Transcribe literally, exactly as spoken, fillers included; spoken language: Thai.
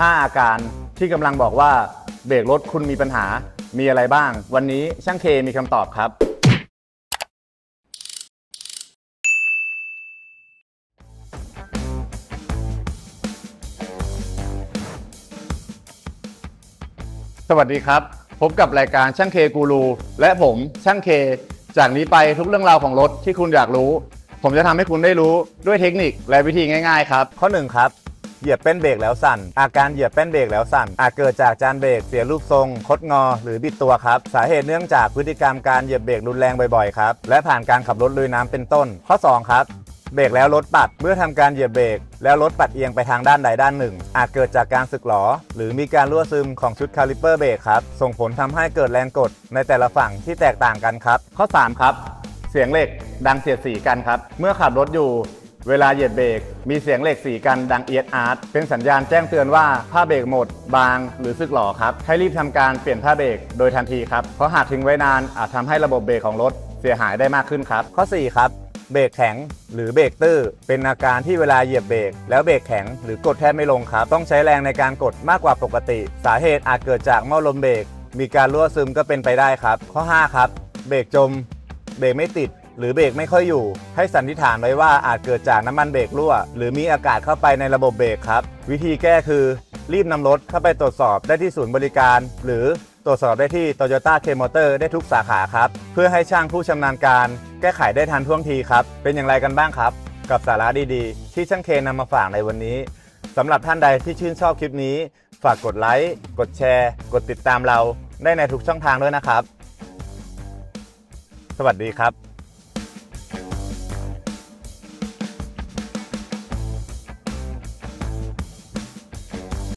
ห้า อาการที่กำลังบอกว่าเบรกรถคุณมีปัญหามีอะไรบ้างวันนี้ช่างเคมีคำตอบครับสวัสดีครับพบกับรายการช่างเคกูรูและผมช่างเคจากนี้ไปทุกเรื่องราวของรถที่คุณอยากรู้ผมจะทำให้คุณได้รู้ด้วยเทคนิคและวิธีง่ายๆครับข้อหนึ่งครับเหยียบแป้นเบรกแล้วสั่นอาการเหยียบแป้นเบรกแล้วสั่นอาจเกิดจากจานเบรกเสียรูปทรงคดงอหรือบิดตัวครับสาเหตุเนื่องจากพฤติกรรมการเหยียบเบรกรุนแรงบ่อยๆครับและผ่านการขับรถลุยน้ำเป็นต้นข้อสองครับเบรกแล้วรถปัดเมื่อทำการเหยียบเบรกแล้วรถปัดเอียงไปทางด้านใดด้านหนึ่งอาจเกิดจากการสึกหลอหรือมีการรั่วซึมของชุดคาลิเปอร์เบรกครับส่งผลทำให้เกิดแรงกดในแต่ละฝั่งที่แตกต่างกันครับข้อสามครับเสียงเหล็กดังเสียดสีกันครับเมื่อขับรถอยู่เวลาเหยียบเบรกมีเสียงเหล็กสีกันดังเอียดอาร์ตเป็นสัญญาณแจ้งเตือนว่าผ้าเบรกหมดบางหรือสึกหลอครับให้รีบทำการเปลี่ยนผ้าเบรกโดยทันทีครับเพราะหากทิ้งไว้นานอาจทำให้ระบบเบรกของรถเสียหายได้มากขึ้นครับข้อสี่ครับเบรกแข็งหรือเบรกตื้อเป็นอาการที่เวลาเหยียบเบรกแล้วเบรกแข็งหรือกดแทบไม่ลงครับต้องใช้แรงในการกดมากกว่าปกติสาเหตุอาจเกิดจากหม้อลมเบรกมีการรั่วซึมก็เป็นไปได้ครับข้อห้าครับเบรกจมเบรกไม่ติดหรือเบรกไม่ค่อยอยู่ให้สันนิษฐานไว้ว่าอาจเกิดจากน้ำมันเบรกรั่วหรือมีอากาศเข้าไปในระบบเบรกครับวิธีแก้คือรีบนำรถเข้าไปตรวจสอบได้ที่ศูนย์บริการหรือตรวจสอบได้ที่ Toyota K-Motor ได้ทุกสาขาครับเพื่อให้ช่างผู้ชำนาญการแก้ไขได้ทันท่วงทีครับเป็นอย่างไรกันบ้างครับกับสาระดีๆที่ช่างเคนำมาฝากในวันนี้สำหรับท่านใดที่ชื่นชอบคลิปนี้ฝากกดไลค์กดแชร์กดติดตามเราได้ในทุกช่องทางด้วยนะครับสวัสดีครับ